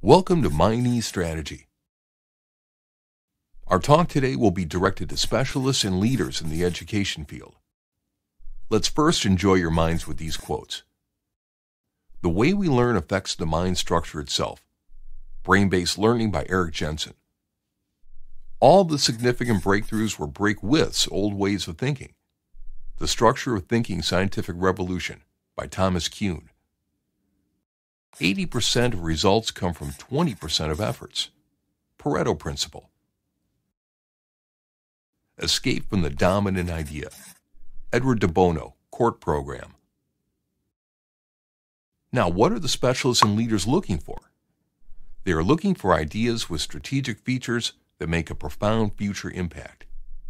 Welcome to Minee Strategy. Our talk today will be directed to specialists and leaders in the education field. Let's first enjoy your minds with these quotes. The way we learn affects the mind structure itself. Brain-based learning by Eric Jensen. All the significant breakthroughs were break-withs, old ways of thinking. The Structure of Thinking Scientific Revolution by Thomas Kuhn. 80% of results come from 20% of efforts. Pareto Principle. Escape from the Dominant Idea. Edward De Bono, Court Program. Now, what are the specialists and leaders looking for? They are looking for ideas with strategic features that make a profound future impact.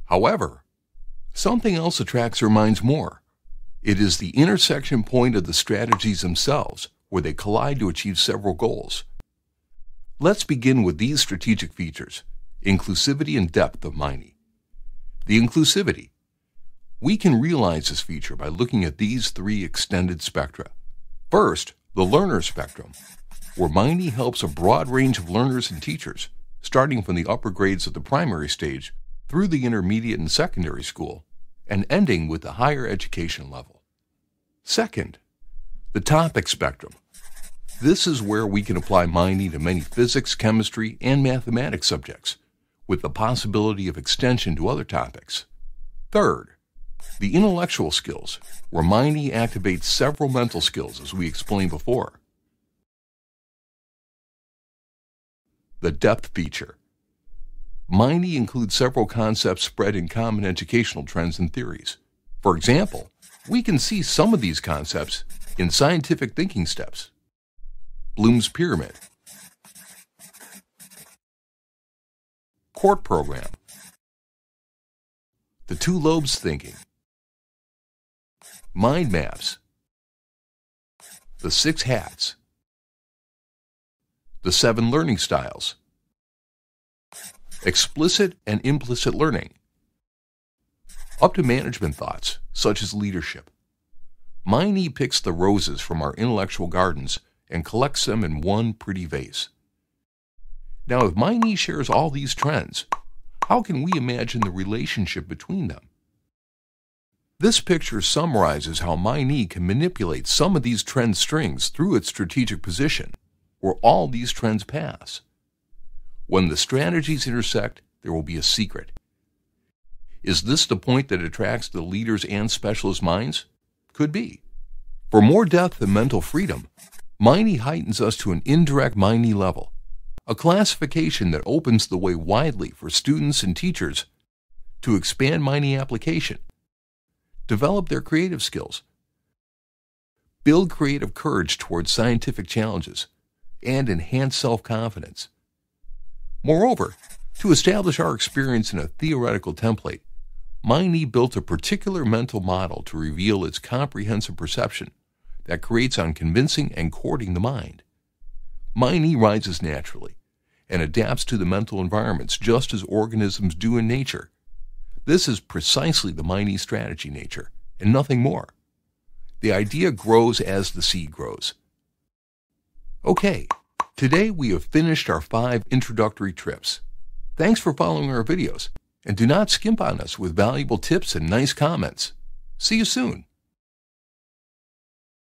However, something else attracts their minds more. It is the intersection point of the strategies themselves, where they collide to achieve several goals. Let's begin with these strategic features, inclusivity and depth of Minee. The inclusivity. We can realize this feature by looking at these three extended spectra. First, the learner spectrum, where Minee helps a broad range of learners and teachers, starting from the upper grades of the primary stage through the intermediate and secondary school, and ending with the higher education level. Second, the topic spectrum. This is where we can apply Minee to many physics, chemistry, and mathematics subjects, with the possibility of extension to other topics. Third, the intellectual skills, where Minee activates several mental skills, as we explained before. The depth feature. Minee includes several concepts spread in common educational trends and theories. For example, we can see some of these concepts in scientific thinking steps. Bloom's Pyramid. Court Program. The two lobes thinking. Mind maps. The Six Hats. The Seven Learning Styles. Explicit and implicit learning. Up to management thoughts, such as leadership. Minee picks the roses from our intellectual gardens and collects them in one pretty vase. Now, if Minee shares all these trends, how can we imagine the relationship between them? This picture summarizes how Minee can manipulate some of these trend strings through its strategic position, where all these trends pass. When the strategies intersect, there will be a secret. Is this the point that attracts the leaders and specialist minds? Could be. For more depth and mental freedom, Minee heightens us to an indirect Minee level, a classification that opens the way widely for students and teachers to expand Minee application, develop their creative skills, build creative courage towards scientific challenges, and enhance self-confidence. Moreover, to establish our experience in a theoretical template, Minee built a particular mental model to reveal its comprehensive perception that creates on convincing and courting the mind. Minee rises naturally and adapts to the mental environments just as organisms do in nature. This is precisely the Minee strategy nature, and nothing more. The idea grows as the seed grows. Okay, today we have finished our 5 introductory trips. Thanks for following our videos. And do not skimp on us with valuable tips and nice comments. See you soon.